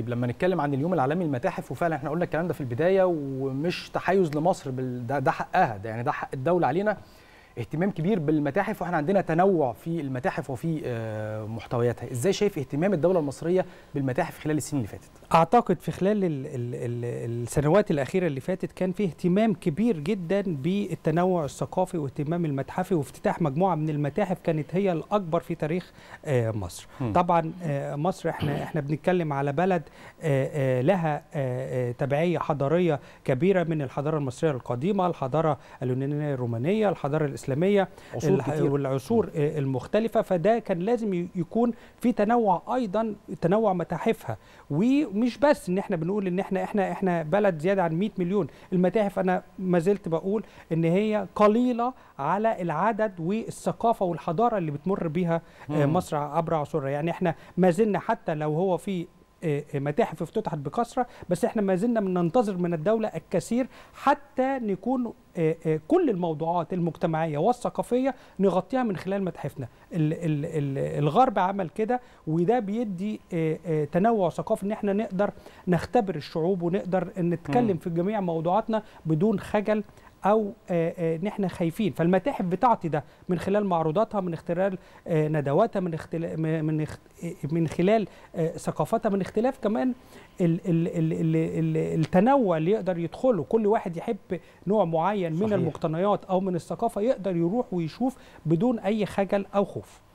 طيب لما نتكلم عن اليوم العالمي للمتاحف، وفعلا احنا قلنا الكلام ده في البدايه ومش تحيز لمصر، ده حقها، ده يعني ده حق الدوله علينا، اهتمام كبير بالمتاحف واحنا عندنا تنوع في المتاحف وفي محتوياتها. ازاي شايف اهتمام الدوله المصريه بالمتاحف خلال السنين اللي فاتت؟ اعتقد في خلال السنوات الاخيره اللي فاتت كان في اهتمام كبير جدا بالتنوع الثقافي واهتمام المتحفي، وافتتاح مجموعه من المتاحف كانت هي الاكبر في تاريخ مصر. طبعا مصر احنا بنتكلم على بلد لها تبعيه حضاريه كبيره من الحضاره المصريه القديمه، الحضاره اليونانيه الرومانيه، الحضاره الإسلامية والعصور المختلفة، فده كان لازم يكون في تنوع، أيضا تنوع متاحفها. ومش بس إن احنا بنقول إن احنا بلد زيادة عن 100 مليون، المتاحف أنا ما زلت بقول إن هي قليلة على العدد والثقافة والحضارة اللي بتمر بيها مصر عبر عصورها. يعني احنا ما زلنا حتى لو هو في متاحف افتتحت بكثرة، بس احنا ما زلنا ننتظر من الدولة الكثير حتى نكون كل الموضوعات المجتمعية والثقافية نغطيها من خلال متاحفنا. الغرب عمل كده، وده بيدي تنوع ثقافي ان احنا نقدر نختبر الشعوب ونقدر نتكلم في جميع موضوعاتنا بدون خجل أو إن إحنا خايفين. فالمتاحف بتاعتي ده من خلال معروضاتها، من خلال ندواتها، من خلال ثقافتها، من اختلاف كمان التنوع اللي يقدر يدخله. كل واحد يحب نوع معين من المقتنيات أو من الثقافة يقدر يروح ويشوف بدون أي خجل أو خوف.